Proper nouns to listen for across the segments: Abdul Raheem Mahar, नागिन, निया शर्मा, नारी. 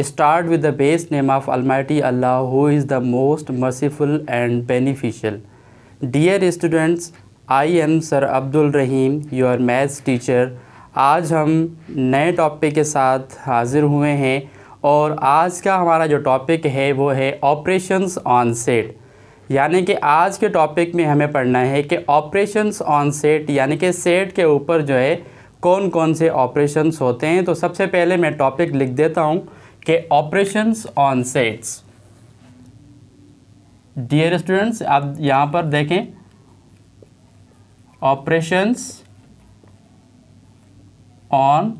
Start with the base name of Almighty Allah, who is the most merciful and beneficial. Dear students, I am Sir Abdul Raheem, your maths teacher. आज हम नए topic के साथ हाज़िर हुए हैं और आज का हमारा जो टॉपिक है वो है ऑपरेशंस ऑन सेट। यानी कि आज के टॉपिक में हमें पढ़ना है कि ऑपरेशंस ऑन सेट यानी कि सेट के ऊपर जो है कौन कौन से ऑपरेशंस होते हैं। तो सबसे पहले मैं टॉपिक लिख देता हूं कि operations on sets. Dear students, आप यहां पर देखें ऑपरेशंस ऑन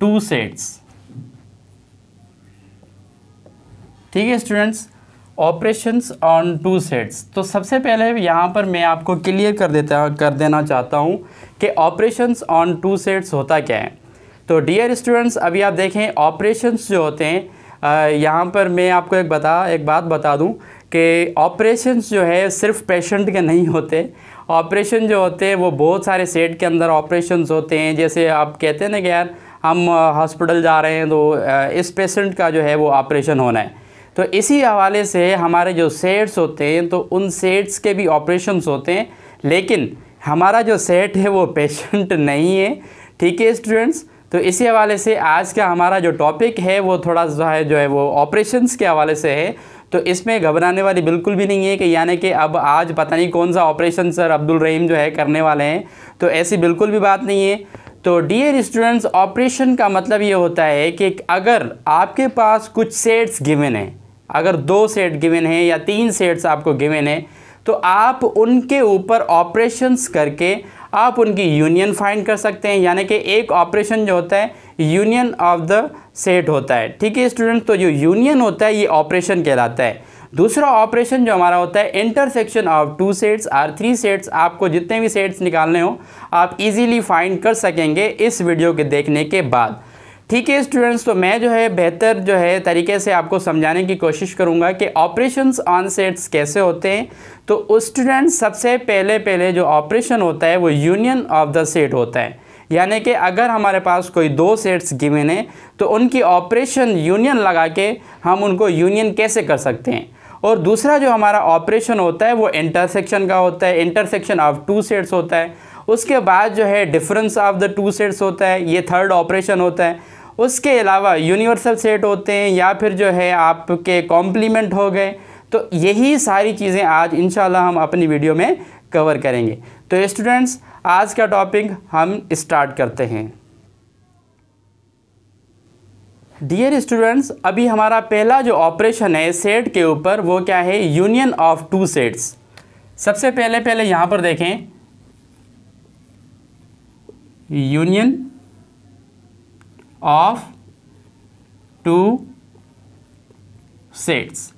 टू सेट्स। ठीक है students, operations on two sets. तो सबसे पहले यहाँ पर मैं आपको क्लियर कर देना चाहता हूँ कि ऑपरेशंस ऑन टू सेट्स होता क्या है। तो डियर स्टूडेंट्स, अभी आप देखें ऑपरेशंस जो होते हैं, यहाँ पर मैं आपको एक बात बता दूँ कि ऑपरेशंस जो है सिर्फ पेशेंट के नहीं होते। ऑपरेशन जो होते हैं वो बहुत सारे सेट के अंदर ऑपरेशंस होते हैं। जैसे आप कहते हैं ना कि यार हम हॉस्पिटल जा रहे हैं तो इस पेशेंट का जो है वो ऑपरेशन होना है, तो इसी हवाले से हमारे जो सेट्स होते हैं तो उन सेट्स के भी ऑपरेशंस होते हैं, लेकिन हमारा जो सेट है वो पेशेंट नहीं है। ठीक है स्टूडेंट्स, तो इसी हवाले से आज का हमारा जो टॉपिक है वो थोड़ा जो है वो ऑपरेशंस के हवाले से है। तो इसमें घबराने वाली बिल्कुल भी नहीं है कि यानी कि अब आज पता नहीं कौन सा ऑपरेशन सर अब्दुल रहीम जो है करने वाले हैं, तो ऐसी बिल्कुल भी बात नहीं है। तो डियर स्टूडेंट्स, ऑपरेशन का मतलब ये होता है कि अगर आपके पास कुछ सेट्स गिवन हैं, अगर 2 सेट गिवन हैं या 3 सेट्स आपको गिवन हैं, तो आप उनके ऊपर ऑपरेशंस करके आप उनकी यूनियन फाइंड कर सकते हैं। यानी कि एक ऑपरेशन जो होता है यूनियन ऑफ द सेट होता है। ठीक है स्टूडेंट, तो जो यूनियन होता है ये ऑपरेशन कहलाता है। दूसरा ऑपरेशन जो हमारा होता है इंटरसेक्शन ऑफ 2 सेट्स और 3 सेट्स। आपको जितने भी सेट्स निकालने हो आप इजीली फाइंड कर सकेंगे इस वीडियो के देखने के बाद। ठीक है स्टूडेंट्स, तो मैं जो है बेहतर जो है तरीके से आपको समझाने की कोशिश करूंगा कि ऑपरेशंस ऑन सेट्स कैसे होते हैं। तो उस स्टूडेंट्स सबसे पहले जो ऑपरेशन होता है वो यूनियन ऑफ द सेट होता है। यानी कि अगर हमारे पास कोई 2 सेट्स गिवन हैं तो उनकी ऑपरेशन यूनियन लगा के हम उनको यूनियन कैसे कर सकते हैं। और दूसरा जो हमारा ऑपरेशन होता है वो इंटरसेक्शन का होता है, इंटरसेक्शन ऑफ 2 सेट्स होता है। उसके बाद जो है डिफरेंस ऑफ द 2 सेट्स होता है, ये थर्ड ऑपरेशन होता है। उसके अलावा यूनिवर्सल सेट होते हैं या फिर जो है आपके कॉम्प्लीमेंट हो गए। तो यही सारी चीज़ें आज इंशाल्लाह हम अपनी वीडियो में कवर करेंगे। तो स्टूडेंट्स, आज का टॉपिक हम स्टार्ट करते हैं। डियर स्टूडेंट्स, अभी हमारा पहला जो ऑपरेशन है सेट के ऊपर वो क्या है, यूनियन ऑफ 2 सेट्स। सबसे पहले यहाँ पर देखें यूनियन ऑफ 2 सेट्स।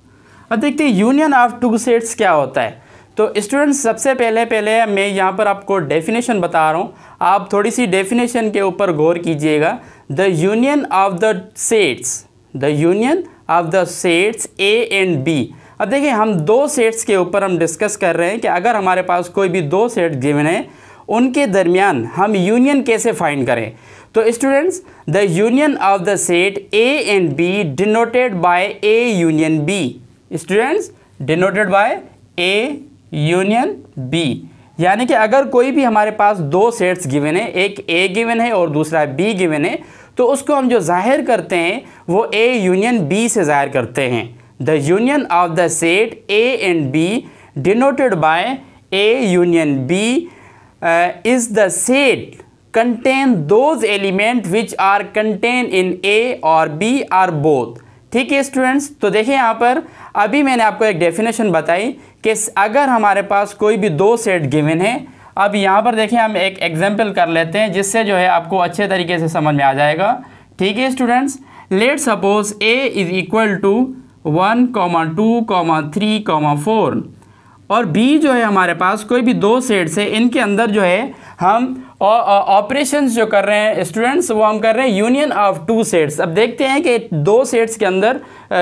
अब देखते हैं यूनियन ऑफ 2 सेट्स क्या होता है। तो स्टूडेंट्स सबसे पहले मैं यहाँ पर आपको डेफिनेशन बता रहा हूँ, आप थोड़ी सी डेफिनेशन के ऊपर गौर कीजिएगा। The union of the sets, the union of the sets A and B. अब देखिए हम 2 सेट्स के ऊपर हम डिस्कस कर रहे हैं कि अगर हमारे पास कोई भी 2 सेट गिवन है उनके दरमियान हम यूनियन कैसे फाइंड करें। तो students the union of the set A and B denoted by A union B. Students denoted by A union B, यानी कि अगर कोई भी हमारे पास 2 सेट्स गिवन है, एक ए गिवन है और दूसरा बी गिवन है, तो उसको हम जो जाहिर करते हैं वो ए यूनियन बी से जाहिर करते हैं। The union of the set A and B denoted by A union B is the set contain those element which are contained in A or B or both। ठीक है स्टूडेंट्स, तो देखिए यहाँ पर अभी मैंने आपको एक डेफिनेशन बताई कि अगर हमारे पास कोई भी 2 सेट गिवन है। अब यहाँ पर देखिए हम एक एग्जाम्पल कर लेते हैं जिससे जो है आपको अच्छे तरीके से समझ में आ जाएगा। ठीक है students, let suppose A is equal to 1, 2, 3, 4 और बी जो है हमारे पास कोई भी 2 सेट्स है, इनके अंदर जो है हम ऑपरेशंस जो कर रहे हैं स्टूडेंट्स वो हम कर रहे हैं यूनियन ऑफ 2 सेट्स। अब देखते हैं कि 2 सेट्स के अंदर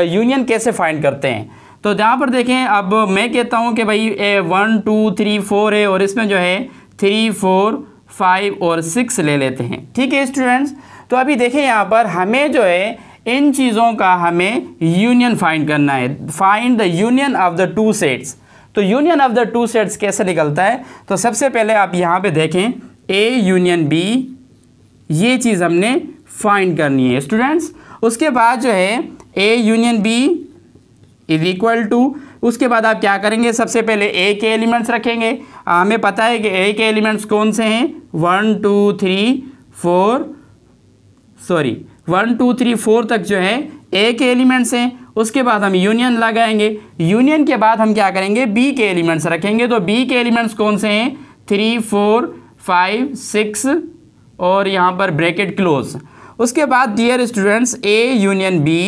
यूनियन कैसे फाइंड करते हैं। तो यहाँ पर देखें, अब मैं कहता हूँ कि भाई 1, 2, 3, 4 है और इसमें जो है 3, 4, 5 और 6 ले लेते हैं। ठीक है स्टूडेंट्स, तो अभी देखें यहाँ पर हमें जो है इन चीज़ों का हमें यूनियन फाइंड करना है, find the union of the two sets. तो union of the two sets कैसे निकलता है, तो सबसे पहले आप यहाँ पे देखें ए यूनियन बी, ये चीज़ हमने फाइंड करनी है स्टूडेंट्स। उसके बाद जो है A union B is equal to, उसके बाद आप क्या करेंगे, सबसे पहले ए के एलिमेंट्स रखेंगे। हमें पता है कि ए के एलिमेंट्स कौन से हैं, 1 2 3 4 तक जो है ए के एलिमेंट्स हैं। उसके बाद हम यूनियन लगाएंगे, यूनियन के बाद हम क्या करेंगे, बी के एलिमेंट्स रखेंगे। तो बी के एलिमेंट्स कौन से हैं, 3 4 5 6 और यहाँ पर ब्रैकेट क्लोज। उसके बाद dear students A union B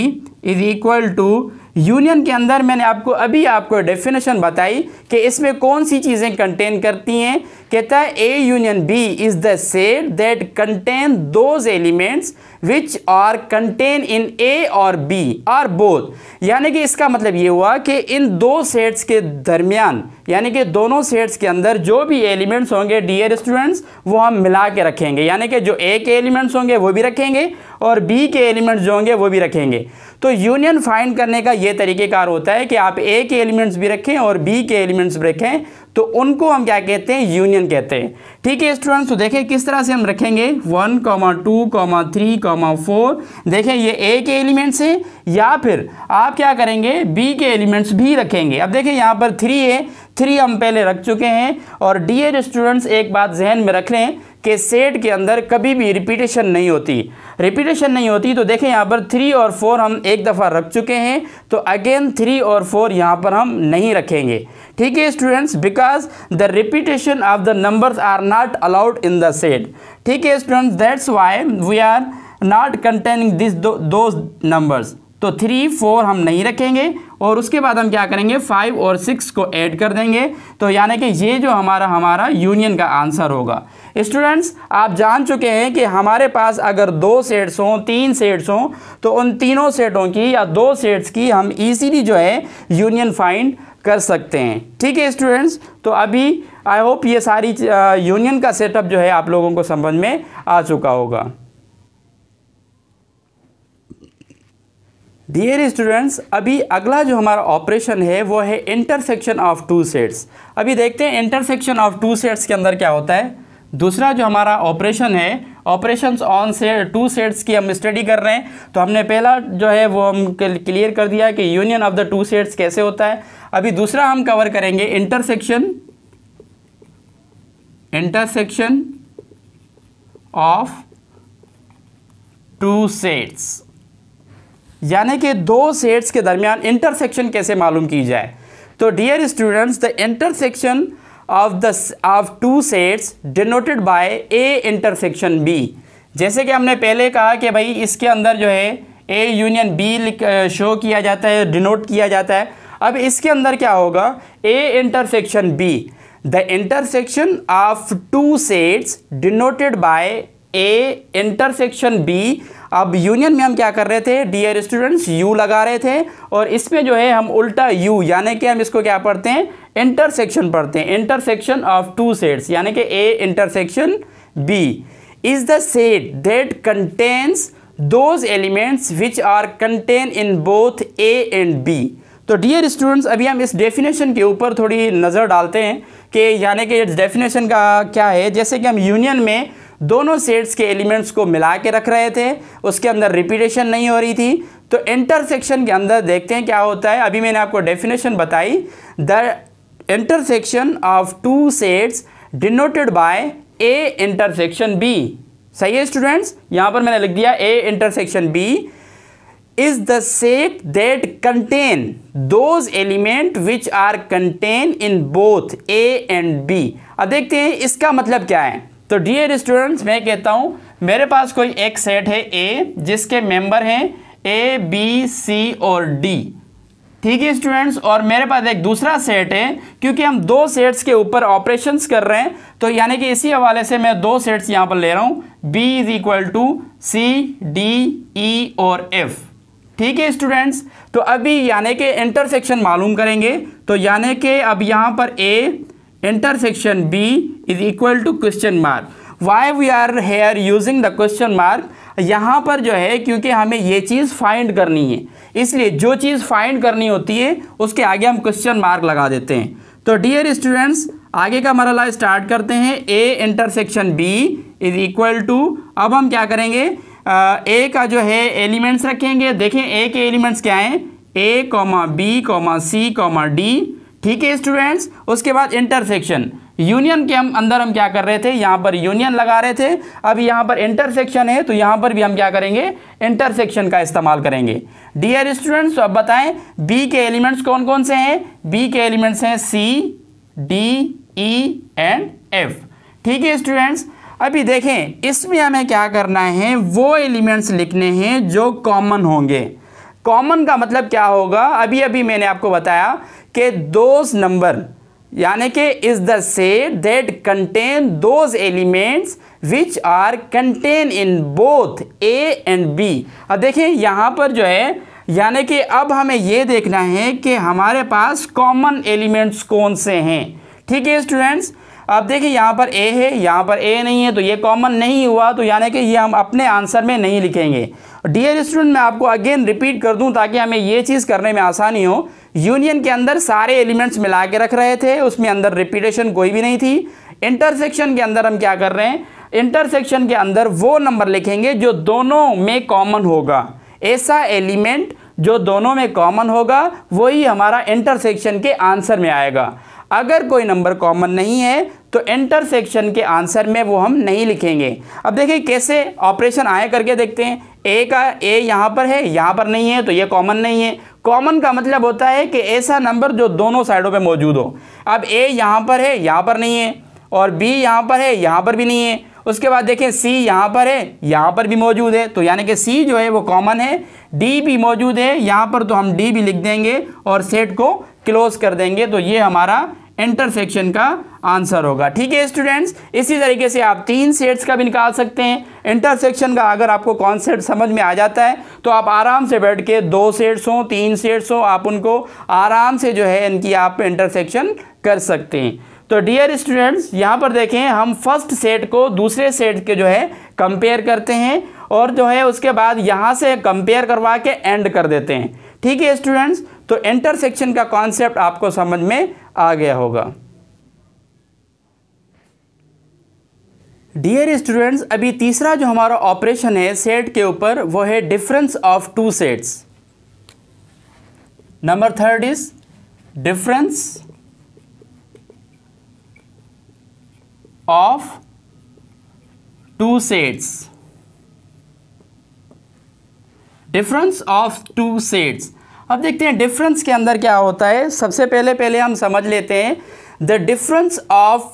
is equal to, union के अंदर मैंने आपको अभी डेफिनेशन बताई कि इसमें कौन सी चीज़ें कंटेन करती हैं। कहता है A union B is the set that contain those elements which are contain in A और बी और बोथ। यानी कि इसका मतलब ये हुआ कि इन दो सेट्स के दरमियान, यानी कि दोनों सेट्स के अंदर जो भी एलिमेंट्स होंगे डियर स्टूडेंट्स, वो हम मिला के रखेंगे। यानी कि जो ए के एलिमेंट्स होंगे वो भी रखेंगे और बी के एलिमेंट्स जो होंगे वो भी रखेंगे। तो यूनियन फाइंड करने का ये तरीक़ेकार होता है कि आप ए के एलिमेंट्स भी रखें और बी के एलिमेंट्स भी रखें, तो उनको हम क्या कहते हैं, यूनियन कहते हैं। ठीक है स्टूडेंट्स, तो देखें किस तरह से हम रखेंगे 1 2 3 4। देखें ये ए के एलिमेंट्स हैं, या फिर आप क्या करेंगे, बी के एलिमेंट्स भी रखेंगे। अब देखें यहाँ पर 3 है, 3 हम पहले रख चुके हैं। और डियर स्टूडेंट्स एक बात जहन में रख लें कि सेट के अंदर कभी भी रिपीटेशन नहीं होती, तो देखें यहाँ पर 3 और 4 हम एक दफ़ा रख चुके हैं, तो अगेन 3 और 4 यहाँ पर हम नहीं रखेंगे। ठीक है students, because the repetition of the numbers are not allowed in the set. ठीक है students, that's why we are not containing this those numbers. तो 3 4 हम नहीं रखेंगे और उसके बाद हम क्या करेंगे, 5 और 6 को ऐड कर देंगे। तो यानी कि ये जो हमारा यूनियन का आंसर होगा। स्टूडेंट्स आप जान चुके हैं कि हमारे पास अगर 2 सेट्स हों, 3 सेट्स हों, तो उन तीनों सेटों की या 2 सेट्स की हम ईजीली जो है यूनियन फाइंड कर सकते हैं। ठीक है स्टूडेंट्स, तो अभी आई होप ये सारी यूनियन का सेटअप जो है आप लोगों को समझ में आ चुका होगा। डियर स्टूडेंट्स अभी अगला जो हमारा ऑपरेशन है वो है इंटरसेक्शन ऑफ 2 सेट्स। अभी देखते हैं इंटरसेक्शन ऑफ 2 सेट्स के अंदर क्या होता है। दूसरा जो हमारा ऑपरेशन है, ऑपरेशंस ऑन से 2 सेट्स की हम स्टडी कर रहे हैं। तो हमने पहला जो है वो हम क्लियर कर दिया कि यूनियन ऑफ द 2 सेट्स कैसे होता है। अभी दूसरा हम कवर करेंगे इंटरसेक्शन ऑफ 2 सेट्स, यानी कि 2 सेट्स के दरमियान इंटरसेक्शन कैसे मालूम की जाए। तो dear students the intersection of 2 sets denoted by A intersection B. जैसे कि हमने पहले कहा कि भाई इसके अंदर जो है ए यूनियन बी शो किया जाता है, डिनोट किया जाता है। अब इसके अंदर क्या होगा, A intersection B, the intersection of 2 sets denoted by A intersection B. अब यूनियन में हम क्या कर रहे थे डियर स्टूडेंट्स, यू लगा रहे थे और इसमें जो है हम उल्टा यू, यानी कि हम इसको क्या पढ़ते हैं, इंटरसेक्शन पढ़ते हैं। इंटरसेक्शन ऑफ 2 सेट्स यानी कि A intersection B is the set that contains those elements which are contain in both A and B. तो डियर स्टूडेंट्स अभी हम इस डेफिनेशन के ऊपर थोड़ी नज़र डालते हैं कि यानी कि इस डेफिनेशन का क्या है। जैसे कि हम यूनियन में दोनों सेट्स के एलिमेंट्स को मिला के रख रहे थे, उसके अंदर रिपीटेशन नहीं हो रही थी। तो इंटरसेक्शन के अंदर देखते हैं क्या होता है। अभी मैंने आपको डेफिनेशन बताई, the intersection of 2 sets denoted by A intersection B. सही है स्टूडेंट्स, यहाँ पर मैंने लिख दिया A intersection B is the set that contain those element which are contain in both A and B. अब देखते हैं इसका मतलब क्या है। तो डियर स्टूडेंट्स मैं कहता हूँ मेरे पास कोई एक सेट है ए, जिसके मेंबर हैं ए बी सी और डी। ठीक है स्टूडेंट्स, और मेरे पास एक दूसरा सेट है, क्योंकि हम 2 सेट्स के ऊपर ऑपरेशंस कर रहे हैं, तो यानी कि इसी हवाले से मैं 2 सेट्स यहाँ पर ले रहा हूँ, B is equal to C D E और एफ। ठीक है स्टूडेंट्स, तो अभी यानी कि इंटरसेक्शन मालूम करेंगे। तो यानी कि अब यहाँ पर A intersection B is equal to question mark. Why we are here using the question mark, यहाँ पर जो है क्योंकि हमें ये चीज़ फाइंड करनी है, इसलिए जो चीज़ फाइंड करनी होती है उसके आगे हम क्वेश्चन मार्क लगा देते हैं। तो डियर स्टूडेंट्स आगे का मरहला स्टार्ट करते हैं। A intersection B is equal to, अब हम क्या करेंगे ए का जो है एलिमेंट्स रखेंगे। देखें ए के एलिमेंट्स क्या हैं, A comma B comma C comma D, ठीक है स्टूडेंट्स। उसके बाद इंटरसेक्शन, यूनियन के हम अंदर हम क्या कर रहे थे, यहाँ पर यूनियन लगा रहे थे। अब यहाँ पर इंटरसेक्शन है तो यहाँ पर भी हम क्या करेंगे, इंटरसेक्शन का इस्तेमाल करेंगे। डियर स्टूडेंट्स तो अब बताएं बी के एलिमेंट्स कौन कौन से हैं। बी के एलिमेंट्स हैं C D E and F, ठीक है स्टूडेंट्स। अभी देखें इसमें हमें क्या करना है, वो एलिमेंट्स लिखने हैं जो कॉमन होंगे। कॉमन का मतलब क्या होगा, अभी अभी मैंने आपको बताया कि दोज नंबर यानी कि is the set that contain those elements which are contain in both A and B. अब देखें यहाँ पर जो है यानी कि अब हमें ये देखना है कि हमारे पास कॉमन एलिमेंट्स कौन से हैं, ठीक है स्टूडेंट्स। अब देखिए यहाँ पर ए है, यहाँ पर ए नहीं है तो ये कॉमन नहीं हुआ, तो यानी कि ये हम अपने आंसर में नहीं लिखेंगे। डियर स्टूडेंट मैं आपको अगेन रिपीट कर दूं ताकि हमें ये चीज़ करने में आसानी हो। यूनियन के अंदर सारे एलिमेंट्स मिला के रख रहे थे, उसमें अंदर रिपीटेशन कोई भी नहीं थी। इंटरसेक्शन के अंदर हम क्या कर रहे हैं, इंटरसेक्शन के अंदर वो नंबर लिखेंगे जो दोनों में कॉमन होगा। ऐसा एलिमेंट जो दोनों में कॉमन होगा वही हमारा इंटरसेक्शन के आंसर में आएगा। अगर कोई नंबर कॉमन नहीं है तो इंटरसेक्शन के आंसर में वो हम नहीं लिखेंगे। अब देखिए कैसे ऑपरेशन आए करके देखते हैं। ए का ए यहाँ पर है, यहाँ पर नहीं है तो ये कॉमन नहीं है। कॉमन का मतलब होता है कि ऐसा नंबर जो दोनों साइडों पे मौजूद हो। अब ए यहाँ पर है, यहाँ पर नहीं है, और बी यहाँ पर है, यहाँ पर भी नहीं है। उसके बाद देखें सी यहाँ पर है, यहाँ पर भी मौजूद है, तो यानी कि सी जो है वो कॉमन है। डी भी मौजूद है यहाँ पर तो हम डी भी लिख देंगे और सेट को क्लोज कर देंगे, तो ये हमारा इंटरसेक्शन का आंसर होगा, ठीक है स्टूडेंट्स। इसी तरीके से आप तीन सेट्स का भी निकाल सकते हैं। इंटरसेक्शन का अगर आपको कॉन्सेप्ट समझ में आ जाता है तो आप आराम से बैठ के दो सेट्स हों, तीन सेट्स हों, आप उनको आराम से जो है इनकी आप इंटरसेक्शन कर सकते हैं। तो डियर स्टूडेंट्स यहाँ पर देखें हम फर्स्ट सेट को दूसरे सेट के जो है कंपेयर करते हैं और जो है उसके बाद यहाँ से कंपेयर करवा के एंड कर देते हैं, ठीक है स्टूडेंट्स। तो इंटरसेक्शन का कॉन्सेप्ट आपको समझ में आ गया होगा। डियर स्टूडेंट्स अभी तीसरा जो हमारा ऑपरेशन है सेट के ऊपर वो है difference of two sets. Number third is difference of two sets. Difference of two sets, अब देखते हैं डिफरेंस के अंदर क्या होता है। सबसे पहले हम समझ लेते हैं the difference of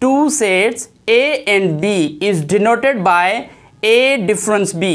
two sets A and B is denoted by A difference B.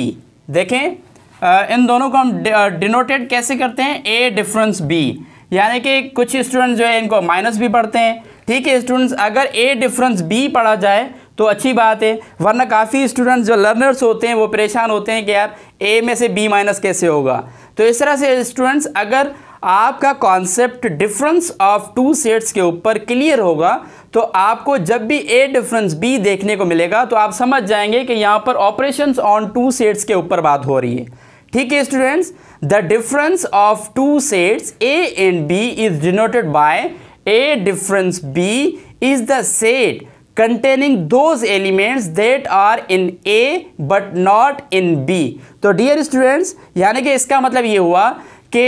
देखें इन दोनों को हम डिनोटेड कैसे करते हैं, ए डिफरेंस बी, यानी कि कुछ स्टूडेंट्स जो है इनको माइनस भी पढ़ते हैं, ठीक है स्टूडेंट्स। अगर ए डिफरेंस बी पढ़ा जाए तो अच्छी बात है, वरना काफ़ी स्टूडेंट्स जो लर्नर्स होते हैं वो परेशान होते हैं कि यार ए में से बी माइनस कैसे होगा। तो इस तरह से स्टूडेंट्स अगर आपका concept difference of two sets के ऊपर क्लियर होगा तो आपको जब भी ए डिफरेंस बी देखने को मिलेगा तो आप समझ जाएंगे कि यहाँ पर ऑपरेशंस ऑन टू सेट्स के ऊपर बात हो रही है, ठीक है students. The difference of two sets A and B is denoted by A difference B is the set containing those elements that are in A but not in B। तो dear students यानी कि इसका मतलब ये हुआ कि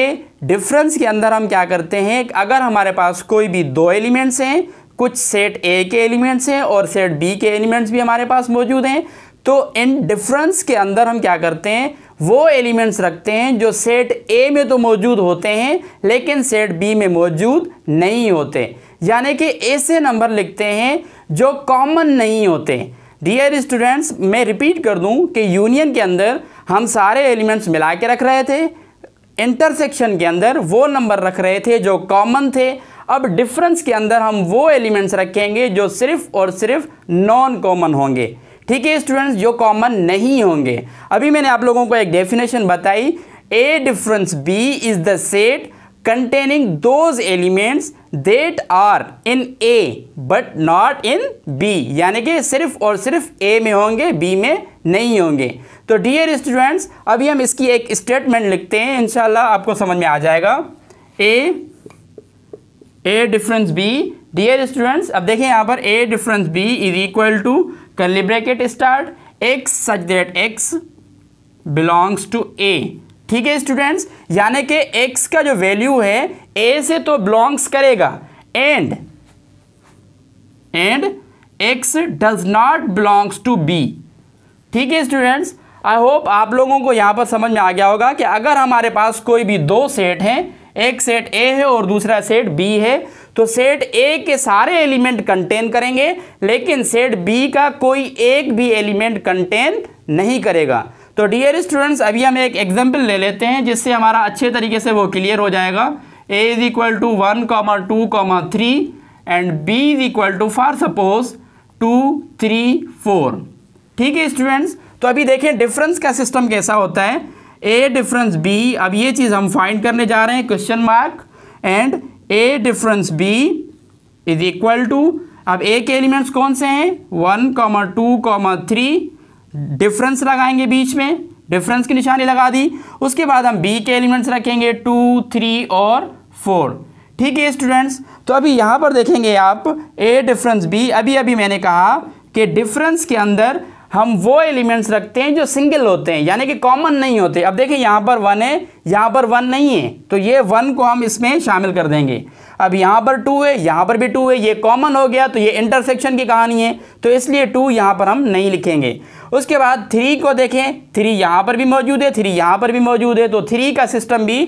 difference के अंदर हम क्या करते हैं, अगर हमारे पास कोई भी दो elements हैं, कुछ set A के elements हैं और set B के elements भी हमारे पास मौजूद हैं, तो इन difference के अंदर हम क्या करते हैं, वो एलिमेंट्स रखते हैं जो सेट ए में तो मौजूद होते हैं लेकिन सेट बी में मौजूद नहीं होते, यानी कि ऐसे नंबर लिखते हैं जो कॉमन नहीं होते। डियर स्टूडेंट्स मैं रिपीट कर दूं कि यूनियन के अंदर हम सारे एलिमेंट्स मिला के रख रहे थे, इंटरसेक्शन के अंदर वो नंबर रख रहे थे जो कॉमन थे। अब डिफरेंस के अंदर हम वो एलिमेंट्स रखेंगे जो सिर्फ और सिर्फ नॉन कॉमन होंगे, ठीक है स्टूडेंट्स, जो कॉमन नहीं होंगे। अभी मैंने आप लोगों को एक डेफिनेशन बताई, A difference B is the set containing those elements that are in A but not in B, यानी कि सिर्फ और सिर्फ A में होंगे, B में नहीं होंगे। तो डियर स्टूडेंट्स, अभी हम इसकी एक स्टेटमेंट लिखते हैं, इंशाल्लाह आपको समझ में आ जाएगा। A difference B। Dear students, अब देखें यहाँ पर A difference B is equal to curly bracket start X such that X belongs to A। ठीक है स्टूडेंट्स, यानी कि x का जो वैल्यू है a से तो बिलोंग्स करेगा, and x does not belongs to b। ठीक है स्टूडेंट्स, आई होप आप लोगों को यहाँ पर समझ में आ गया होगा कि अगर हमारे पास कोई भी दो सेट हैं, एक सेट a है और दूसरा सेट b है, तो सेट a के सारे एलिमेंट कंटेन करेंगे लेकिन सेट b का कोई एक भी एलिमेंट कंटेन नहीं करेगा। तो डियर स्टूडेंट्स, अभी हम एक एग्जाम्पल ले लेते हैं जिससे हमारा अच्छे तरीके से वो क्लियर हो जाएगा। a is equal to 1, 2, 3 and b is equal to for suppose 2, 3, 4। ठीक है स्टूडेंट्स, तो अभी देखें डिफरेंस का सिस्टम कैसा होता है। a डिफरेंस b, अब ये चीज़ हम फाइंड करने जा रहे हैं, question mark, and a difference b is equal to, अब a के एलिमेंट्स कौन से हैं, 1, 2, 3, डिफरेंस लगाएंगे, बीच में डिफरेंस की निशानी लगा दी, उसके बाद हम बी के एलिमेंट्स रखेंगे 2, 3 और 4। ठीक है स्टूडेंट्स, तो अभी यहाँ पर देखेंगे आप ए डिफरेंस बी, अभी मैंने कहा कि डिफरेंस के अंदर हम वो एलिमेंट्स रखते हैं जो सिंगल होते हैं, यानी कि कॉमन नहीं होते। अब देखें यहाँ पर 1 है, यहाँ पर 1 नहीं है, तो ये 1 को हम इसमें शामिल कर देंगे। अब यहाँ पर 2 है, यहाँ पर भी 2 है, ये कॉमन हो गया, तो ये इंटरसेक्शन की कहानी है, तो इसलिए 2 यहाँ पर हम नहीं लिखेंगे। उसके बाद 3 को देखें, 3 यहाँ पर भी मौजूद है, 3 यहाँ पर भी मौजूद है, तो 3 का सिस्टम भी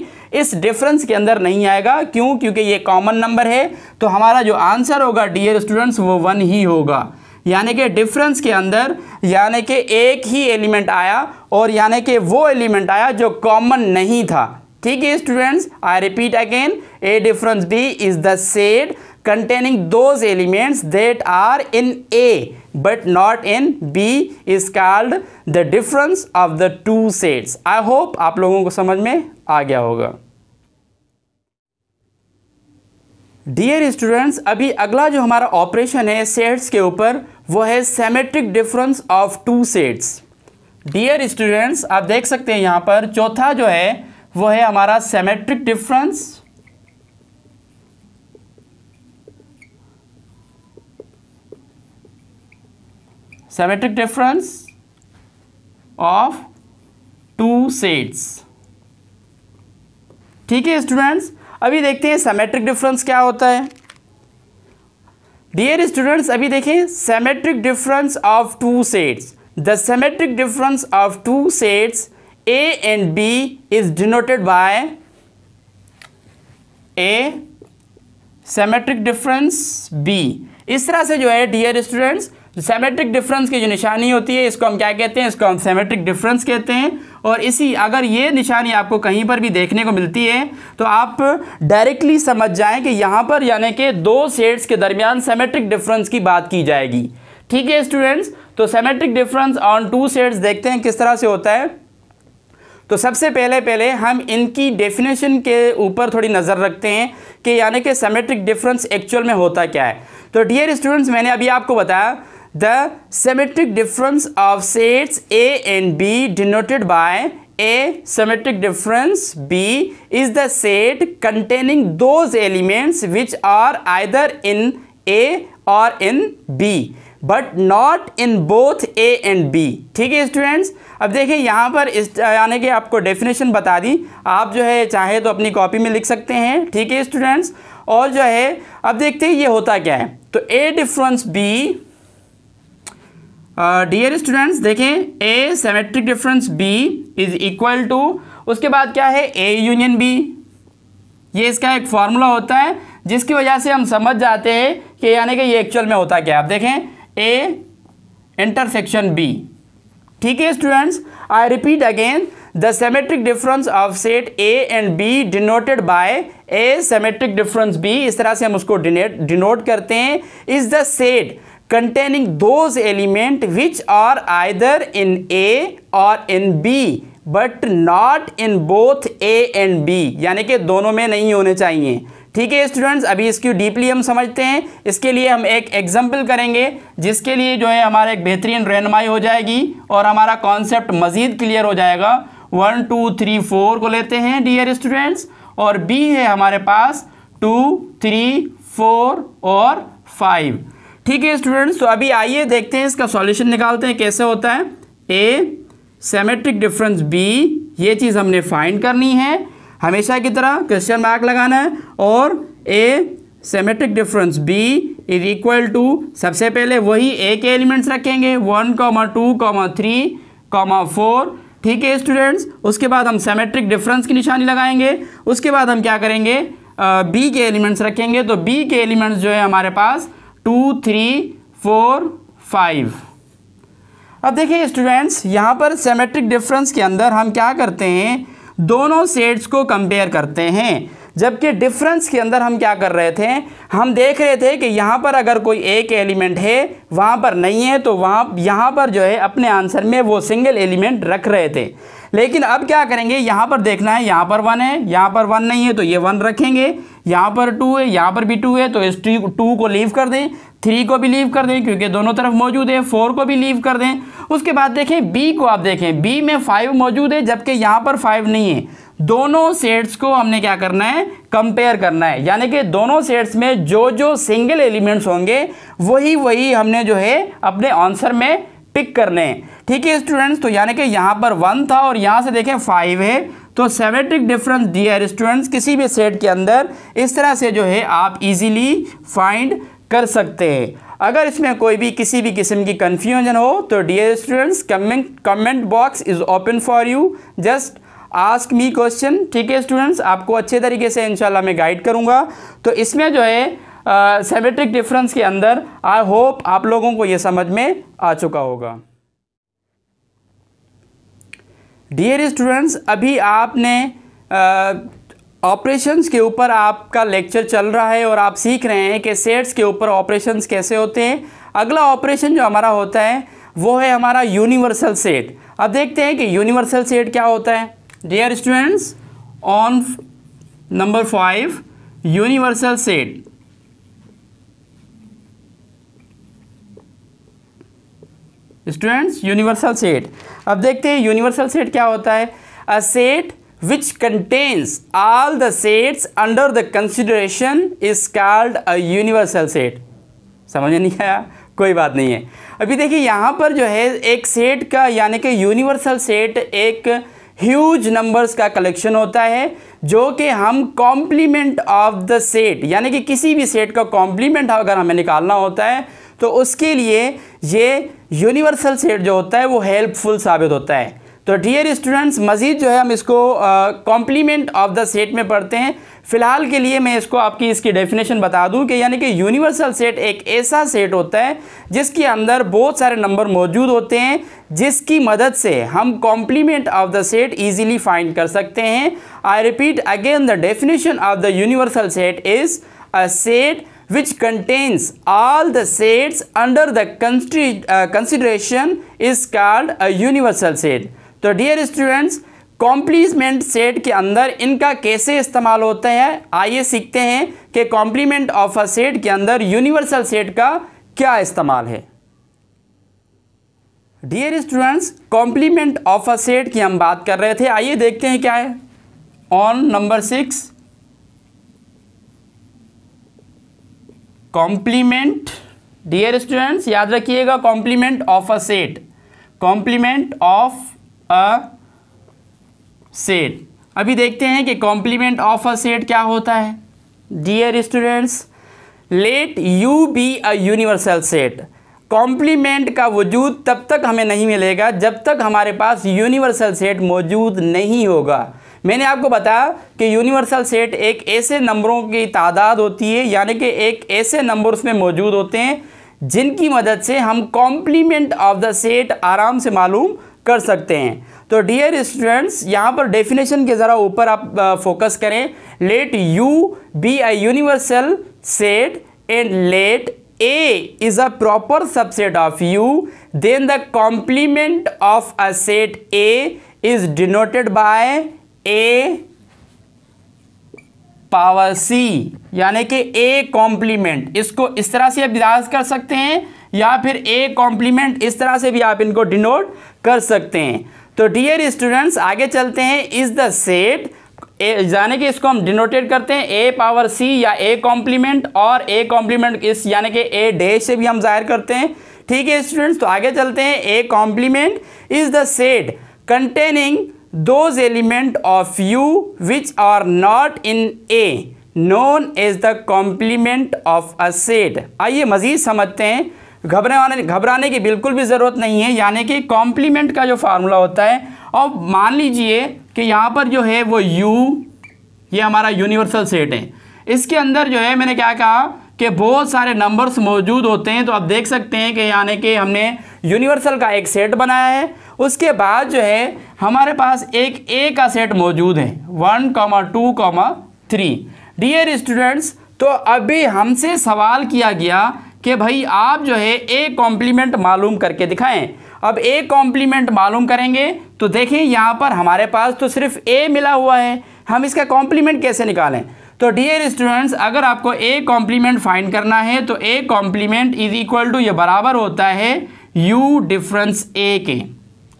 इस डिफरेंस के अंदर नहीं आएगा। क्यों? क्योंकि ये कॉमन नंबर है। तो हमारा जो आंसर होगा डियर स्टूडेंट्स, वो 1 ही होगा। यानी कि डिफरेंस के अंदर यानी कि एक ही एलिमेंट आया, और यानी कि वो एलिमेंट आया जो कॉमन नहीं था। ठीक है students, I repeat again, A difference B is the set containing those elements that are in A but not in B is called the difference of the two sets. I hope आप लोगों को समझ में आ गया होगा। Dear students, अभी अगला जो हमारा ऑपरेशन है सेट्स के ऊपर, वो है symmetric difference of two sets. Dear students, आप देख सकते हैं यहाँ पर चौथा जो है वो है हमारा symmetric difference of two sets. ठीक है स्टूडेंट्स, अभी देखते हैं सिमेट्रिक डिफरेंस क्या होता है। डियर स्टूडेंट्स, अभी देखें symmetric difference of two sets. The symmetric difference of two sets A and B is denoted by A, symmetric difference B. इस तरह से जो है डियर स्टूडेंट्स, सिमेट्रिक डिफरेंस की जो निशानी होती है, इसको हम क्या कहते हैं, इसको हम सिमेट्रिक डिफरेंस कहते हैं। और इसी, अगर ये निशानी आपको कहीं पर भी देखने को मिलती है तो आप डायरेक्टली समझ जाएं कि यहाँ पर यानी कि दो सेट्स के दरमियान सिमेट्रिक डिफरेंस की बात की जाएगी। ठीक है स्टूडेंट्स, तो symmetric difference on two sets देखते हैं किस तरह से होता है। तो सबसे पहले हम इनकी डेफिनेशन के ऊपर थोड़ी नज़र रखते हैं कि यानी कि सिमेट्रिक डिफरेंस एक्चुअल में होता क्या है। तो डियर स्टूडेंट्स, मैंने अभी आपको बताया The symmetric difference of sets A and B denoted by A symmetric difference B is the set containing those elements which are either in A or in B but not in both A and B। ठीक है students, अब देखिए यहाँ पर यानी कि आपको definition बता दी, आप जो है चाहे तो अपनी कॉपी में लिख सकते हैं। ठीक है स्टूडेंट्स, और जो है अब देखते हैं ये होता क्या है। तो A difference B, dear students देखें, A symmetric difference B is equal to, उसके बाद क्या है, ए यूनियन बी। ये इसका एक फार्मूला होता है जिसकी वजह से हम समझ जाते हैं कि यानी कि ये एक्चुअल में होता क्या है। आप देखें ए इंटरसेक्शन बी। ठीक है students, I repeat again, the symmetric difference of set A and B denoted by A symmetric difference B, इस तरह से हम उसको डिनोट करते हैं, is the set containing those element which are either in A or in B but not in both A and B, यानी कि दोनों में नहीं होने चाहिए। ठीक है स्टूडेंट्स, अभी इसकी डीपली हम समझते हैं। इसके लिए हम एक एग्जाम्पल करेंगे जिसके लिए जो है हमारा एक बेहतरीन रहनुमाई हो जाएगी और हमारा कॉन्सेप्ट मज़ीद क्लियर हो जाएगा। 1 2 3 4 को लेते हैं डियर स्टूडेंट्स, और बी है हमारे पास 2 3 4 और 5। ठीक है स्टूडेंट्स, तो अभी आइए देखते हैं इसका सॉल्यूशन निकालते हैं कैसे होता है। ए सिमेट्रिक डिफरेंस बी, ये चीज़ हमने फाइंड करनी है, हमेशा की तरह क्वेश्चन मार्क लगाना है। और A symmetric difference B is equal to, सबसे पहले वही ए के एलिमेंट्स रखेंगे 1 2 3 4। ठीक है स्टूडेंट्स, उसके बाद हम सिमेट्रिक डिफरेंस की निशानी लगाएंगे। उसके बाद हम क्या करेंगे, बी के एलिमेंट्स रखेंगे, तो बी के एलिमेंट्स जो है हमारे पास 2 3 4 5। अब देखिए स्टूडेंट्स, यहाँ पर सिमेट्रिक डिफरेंस के अंदर हम क्या करते हैं, दोनों सेट्स को कंपेयर करते हैं। जबकि डिफरेंस के अंदर हम क्या कर रहे थे, हम देख रहे थे कि यहाँ पर अगर कोई एक एलिमेंट है वहाँ पर नहीं है, तो वहाँ यहाँ पर जो है अपने आंसर में वो सिंगल एलिमेंट रख रहे थे। लेकिन अब क्या करेंगे, यहाँ पर देखना है, यहाँ पर 1 है, यहाँ पर 1 नहीं है, तो ये 1 रखेंगे। यहाँ पर 2 है, यहाँ पर भी 2 है, तो इस 2 को लीव कर दें, 3 को भी लीव कर दें क्योंकि दोनों तरफ मौजूद है, 4 को भी लीव कर दें। उसके बाद देखें बी को, आप देखें बी में 5 मौजूद है जबकि यहाँ पर 5 नहीं है। दोनों सेट्स को हमने क्या करना है, कंपेयर करना है, यानी कि दोनों सेट्स में जो जो सिंगल एलिमेंट्स होंगे वही वही हमने जो है अपने आंसर में पिक करने हैं। ठीक है स्टूडेंट्स, तो यानी कि यहाँ पर 1 था और यहाँ से देखें 5 है, तो सिमेट्रिक डिफरेंस डियर स्टूडेंट्स किसी भी सेट के अंदर इस तरह से जो है आप इजीली फाइंड कर सकते हैं। अगर इसमें कोई भी किसी भी किस्म की कन्फ्यूजन हो तो dear students comment box is open for you, just ask me question. ठीक है स्टूडेंट्स, आपको अच्छे तरीके से इंशाल्लाह मैं गाइड करूँगा। तो इसमें जो है सिमेट्रिक डिफरेंस के अंदर आई होप आप लोगों को ये समझ में आ चुका होगा। डियर स्टूडेंट्स, अभी आपने ऑपरेशंस के ऊपर आपका लेक्चर चल रहा है और आप सीख रहे हैं कि सेट्स के ऊपर ऑपरेशंस कैसे होते हैं। अगला ऑपरेशन जो हमारा होता है वो है हमारा यूनिवर्सल सेट। अब देखते हैं कि यूनिवर्सल सेट क्या होता है। Dear students, on number 5 universal set, students universal set. अब देखते हैं यूनिवर्सल सेट क्या होता है। A set which contains all the sets under the consideration is called a universal set। समझ नहीं आया, कोई बात नहीं है। अभी देखिए यहाँ पर जो है एक सेट का, यानी कि यूनिवर्सल सेट एक ह्यूज नंबर्स का कलेक्शन होता है जो कि हम कॉम्प्लीमेंट ऑफ द सेट, यानी कि किसी भी सेट का कॉम्प्लीमेंट अगर हमें निकालना होता है तो उसके लिए ये यूनिवर्सल सेट जो होता है वो हेल्पफुल साबित होता है। तो डियर स्टूडेंट्स, मज़ीद जो है हम इसको कॉम्प्लीमेंट ऑफ द सेट में पढ़ते हैं। फ़िलहाल के लिए मैं इसको आपकी इसकी डेफिनेशन बता दूं कि यानी कि यूनिवर्सल सेट एक ऐसा सेट होता है जिसके अंदर बहुत सारे नंबर मौजूद होते हैं जिसकी मदद से हम complement of the set easily find कर सकते हैं। I repeat again, the definition of the universal set is a set which contains all the sets under the consideration is called a universal set। तो dear students, complement set के अंदर इनका कैसे इस्तेमाल होता है, आइए सीखते हैं कि कॉम्प्लीमेंट ऑफ अ सेट के अंदर यूनिवर्सल सेट का क्या इस्तेमाल है। Dear students, complement of a set की हम बात कर रहे थे, आइए देखते हैं क्या है। On number 6 complement. Dear students, याद रखिएगा complement of a set, complement of a set. अभी देखते हैं कि कॉम्प्लीमेंट ऑफ अ सेट क्या होता है। Dear students, let U be a universal set. Complement का वजूद तब तक हमें नहीं मिलेगा जब तक हमारे पास यूनिवर्सल सेट मौजूद नहीं होगा। मैंने आपको बताया कि यूनिवर्सल सेट एक ऐसे नंबरों की तादाद होती है, यानी कि एक ऐसे नंबर उसमें मौजूद होते हैं जिनकी मदद से हम कॉम्प्लीमेंट ऑफ द सेट आराम से मालूम कर सकते हैं। तो डियर स्टूडेंट्स, यहाँ पर डेफिनेशन के ज़रा ऊपर आप फोकस करें। Let U be a universal set and let A is a proper subset of U, then the complement of a set A is denoted by A power C, यानी कि A complement. इसको इस तरह से आप याद कर सकते हैं या फिर ए कॉम्प्लीमेंट, इस तरह से भी आप इनको डिनोट कर सकते हैं। तो डियर स्टूडेंट्स आगे चलते हैं। इज द सेट, यानी कि इसको हम डिनोटेट करते हैं ए पावर सी या ए कॉम्प्लीमेंट, और ए कॉम्प्लीमेंट इस यानी कि ए डैश से भी हम जाहिर करते हैं। ठीक है स्टूडेंट्स, तो आगे चलते हैं। A complement is the set containing those element of U which are not in A known as the complement of a set. आइए मजीद समझते हैं, घबराने की बिल्कुल भी ज़रूरत नहीं है। यानी कि कॉम्प्लीमेंट का जो फार्मूला होता है, और मान लीजिए कि यहाँ पर जो है वो U, ये हमारा यूनिवर्सल सेट है। इसके अंदर जो है मैंने क्या कहा कि बहुत सारे नंबर्स मौजूद होते हैं। तो आप देख सकते हैं कि यानी कि हमने यूनिवर्सल का एक सेट बनाया है। उसके बाद जो है हमारे पास एक A का सेट मौजूद है 1, 2, 3। डियर स्टूडेंट्स, तो अभी हमसे सवाल किया गया कि भाई आप जो है A कॉम्प्लीमेंट मालूम करके दिखाएं। अब A कॉम्प्लीमेंट मालूम करेंगे तो देखें यहाँ पर हमारे पास तो सिर्फ A मिला हुआ है, हम इसका कॉम्प्लीमेंट कैसे निकालें। तो डियर स्टूडेंट्स अगर आपको A कॉम्प्लीमेंट फाइंड करना है तो A complement is equal to, ये बराबर होता है U डिफरेंस A के।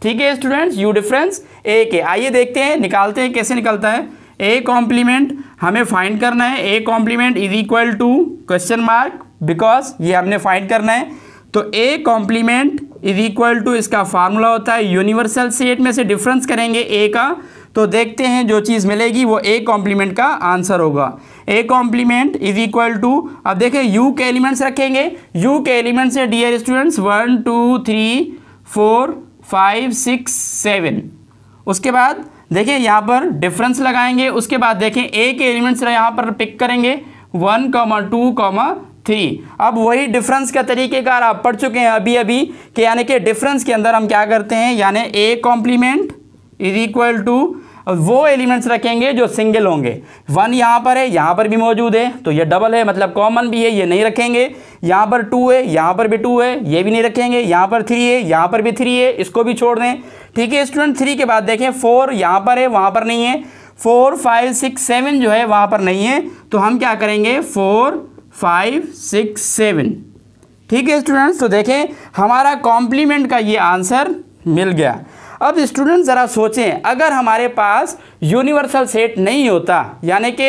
ठीक है स्टूडेंट्स, U डिफरेंस A के। आइए देखते हैं, निकालते हैं कैसे निकलता है। A कॉम्प्लीमेंट हमें फाइंड करना है, A complement is equal to question mark, because ये हमने फाइंड करना है। तो A complement is equal to, इसका फार्मूला होता है यूनिवर्सल सेट में से डिफरेंस करेंगे A का, तो देखते हैं जो चीज़ मिलेगी वो A कॉम्प्लीमेंट का आंसर होगा। A complement is equal to, अब देखें U के एलिमेंट्स रखेंगे, U के एलिमेंट्स है डियर स्टूडेंट्स 1, 2, 3, 4, 5, 6, 7। उसके बाद देखिए यहाँ पर डिफरेंस लगाएंगे। उसके बाद देखें A के एलिमेंट्स यहाँ पर पिक करेंगे 1, 2, 3। अब वही डिफरेंस का तरीकेकार आप पढ़ चुके हैं अभी अभी, कि यानी कि डिफरेंस के अंदर हम क्या करते हैं, यानी A complement is equal to वो एलिमेंट्स रखेंगे जो सिंगल होंगे। 1 यहाँ पर है, यहाँ पर भी मौजूद है, तो ये डबल है मतलब कॉमन भी है, ये नहीं रखेंगे। यहाँ पर 2 है, यहाँ पर भी 2 है, ये भी नहीं रखेंगे। यहाँ पर 3 है, यहाँ पर भी 3 है, इसको भी छोड़ दें। ठीक है स्टूडेंट, 3 के बाद देखें 4 यहाँ पर है, वहाँ पर नहीं है। 4, 5, 6, 7 जो है वहाँ पर नहीं है, तो हम क्या करेंगे 4, 5, 6, 7। ठीक है स्टूडेंट्स, तो देखें हमारा कॉम्प्लीमेंट का ये आंसर मिल गया। अब स्टूडेंट्स ज़रा सोचें, अगर हमारे पास यूनिवर्सल सेट नहीं होता, यानी कि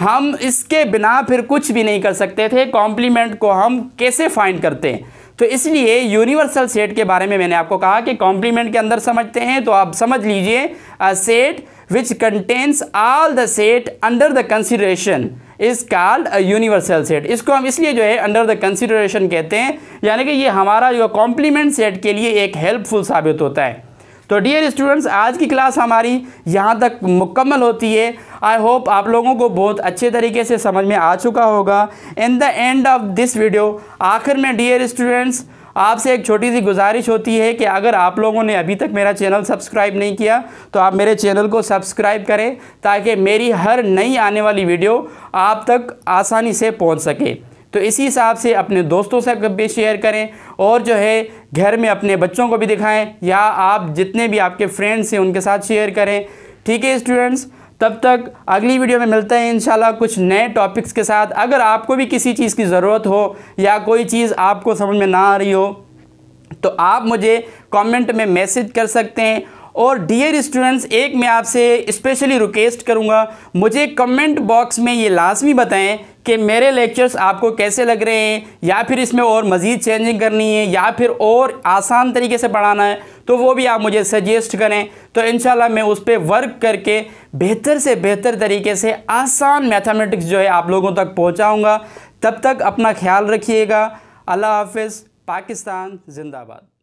हम इसके बिना फिर कुछ भी नहीं कर सकते थे, कॉम्प्लीमेंट को हम कैसे फाइंड करते हैं। तो इसलिए यूनिवर्सल सेट के बारे में मैंने आपको कहा कि कॉम्प्लीमेंट के अंदर समझते हैं। तो आप समझ लीजिए, a set which contains all the set under the consideration is called a universal set. इसको हम इसलिए जो है अंडर द कंसिडरेशन कहते हैं, यानी कि ये हमारा जो कॉम्प्लीमेंट सेट के लिए एक हेल्पफुल साबित होता है। तो डियर स्टूडेंट्स आज की क्लास हमारी यहाँ तक मुकम्मल होती है। आई होप आप लोगों को बहुत अच्छे तरीके से समझ में आ चुका होगा। In the end of this video, आखिर में डियर स्टूडेंट्स आपसे एक छोटी सी गुजारिश होती है कि अगर आप लोगों ने अभी तक मेरा चैनल सब्सक्राइब नहीं किया तो आप मेरे चैनल को सब्सक्राइब करें, ताकि मेरी हर नई आने वाली वीडियो आप तक आसानी से पहुँच सके। तो इसी हिसाब से अपने दोस्तों से भी शेयर करें, और जो है घर में अपने बच्चों को भी दिखाएं, या आप जितने भी आपके फ्रेंड्स हैं उनके साथ शेयर करें। ठीक है स्टूडेंट्स, तब तक अगली वीडियो में मिलते हैं इंशाल्लाह कुछ नए टॉपिक्स के साथ। अगर आपको भी किसी चीज़ की ज़रूरत हो या कोई चीज़ आपको समझ में ना आ रही हो तो आप मुझे कमेंट में मैसेज कर सकते हैं। और डियर स्टूडेंट्स एक मैं आपसे स्पेशली रिक्वेस्ट करूंगा, मुझे कमेंट बॉक्स में ये लाजमी बताएं कि मेरे लेक्चर्स आपको कैसे लग रहे हैं, या फिर इसमें और मज़ीद चेंजिंग करनी है, या फिर और आसान तरीके से पढ़ाना है, तो वो भी आप मुझे सजेस्ट करें। तो इंशाल्लाह मैं उस पर वर्क करके बेहतर से बेहतर तरीके से आसान मैथमेटिक्स जो है आप लोगों तक पहुँचाऊँगा। तब तक अपना ख्याल रखिएगा। अल्लाह हाफिज़। पाकिस्तान जिंदाबाद।